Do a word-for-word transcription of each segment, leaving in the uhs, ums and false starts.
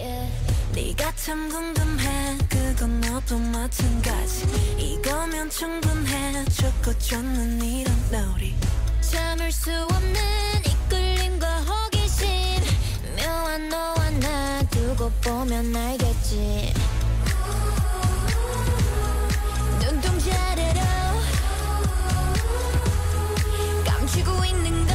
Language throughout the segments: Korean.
yeah. 네가 참 궁금해 그건 너도 마찬가지 이거면 충분해 죽고 쫓는 이런 놀이 참을 수 없는 이끌림과 호기심 묘한 너와 나 두고 보면 알겠지 눈동자대로 감추고 있는 거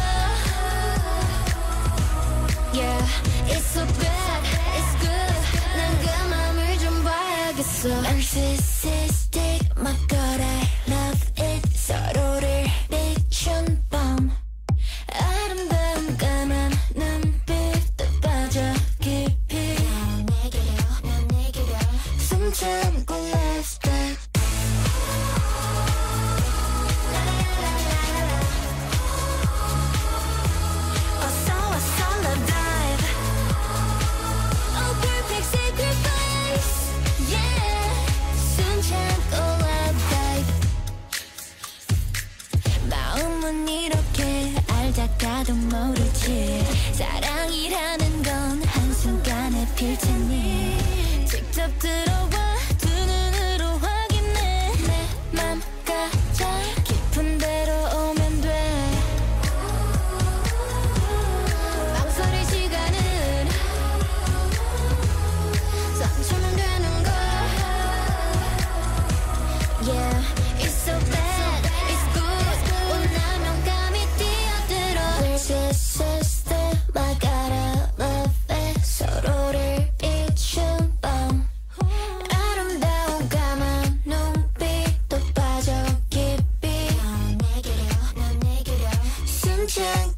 Yeah, it's so bad, it's good 난 그 맘을 좀 봐야겠어 Narcissistic my god I love it 서로를 비춘 밤 아름다운 까만 눈빛도 빠져 깊이 난 내게로 난 내게로 숨 참고 lifestyle 나도 모르지 사랑이라는 건 한순간에 필 테니 직접 들어와 두 눈으로 확인해 내 맘 가져 깊은 데로 오면 돼 망설일 시간은 삼초면 되는 걸 Yeah, it's so bad Check